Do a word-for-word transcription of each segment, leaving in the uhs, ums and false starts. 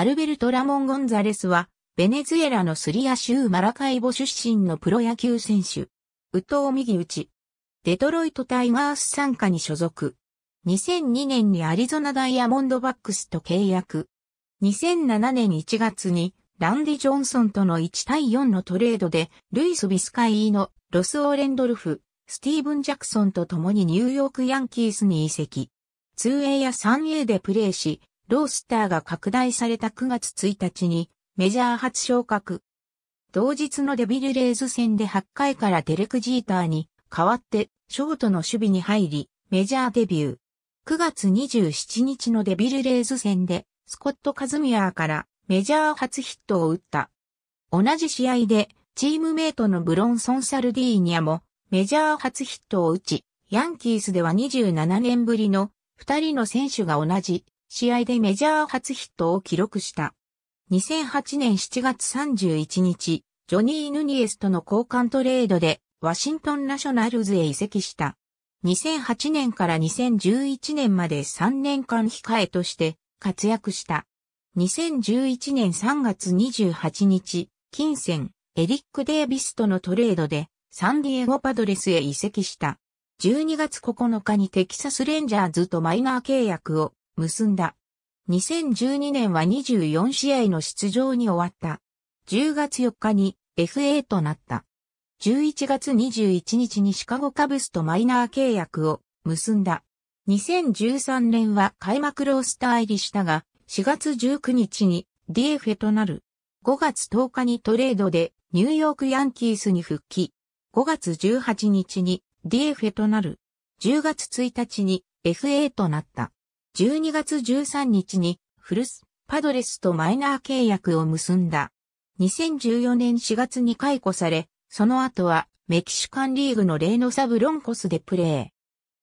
アルベルト・ラモン・ゴンザレスは、ベネズエラのスリア州マラカイボ出身のプロ野球選手。右投右打ち。デトロイト・タイガース傘下に所属。にせんにねんにアリゾナ・ダイヤモンドバックスと契約。にせんななねんいちがつに、ランディ・ジョンソンとのいちたいよんのトレードで、ルイス・ビスカイーノ、ロス・オーレンドルフ、スティーブン・ジャクソンと共にニューヨーク・ヤンキースに移籍。ツーエー や スリーエー でプレーし、ロースターが拡大されたくがつついたちにメジャー初昇格。同日のデビルレイズ戦ではちかいからデレク・ジーターに代わってショートの守備に入りメジャーデビュー。くがつにじゅうしちにちのデビルレイズ戦でスコット・カズミアーからメジャー初ヒットを打った。同じ試合でチームメイトのブロンソン・サルディーニャもメジャー初ヒットを打ち、ヤンキースではにじゅうななねんぶりのふたりの選手が同じ試合でメジャー初ヒットを記録した。にせんはちねんしちがつさんじゅういちにち、ジョニー・ヌニエスとの交換トレードで、ワシントン・ナショナルズへ移籍した。にせんはちねんからにせんじゅういちねんまでさんねんかん控えとして活躍した。にせんじゅういちねんさんがつにじゅうはちにち、金銭、エリック・デービスとのトレードで、サンディエゴ・パドレスへ移籍した。じゅうにがつここのかにテキサス・レンジャーズとマイナー契約を結んだ。にせんじゅうにねんはにじゅうよんしあいの出場に終わった。じゅうがつよっかに エフエー となった。じゅういちがつにじゅういちにちにシカゴカブスとマイナー契約を結んだ。にせんじゅうさんねんは開幕ロースター入りしたが、しがつじゅうくにちに ディーエフエー となる。ごがつとおかにトレードでニューヨークヤンキースに復帰。ごがつじゅうはちにちに ディーエフエー となる。じゅうがつついたちに エフエー となった。じゅうにがつじゅうさんにちに古巣パドレスとマイナー契約を結んだ。にせんじゅうよねんしがつに解雇され、その後はメキシカンリーグのレイノサブロンコスでプレ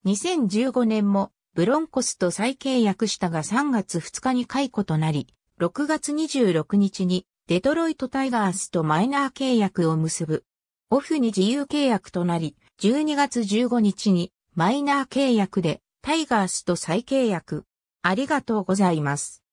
ー。にせんじゅうごねんもブロンコスと再契約したがさんがつふつかに解雇となり、ろくがつにじゅうろくにちにデトロイトタイガースとマイナー契約を結ぶ。オフに自由契約となり、じゅうにがつじゅうごにちにマイナー契約でタイガースと再契約。ありがとうございます。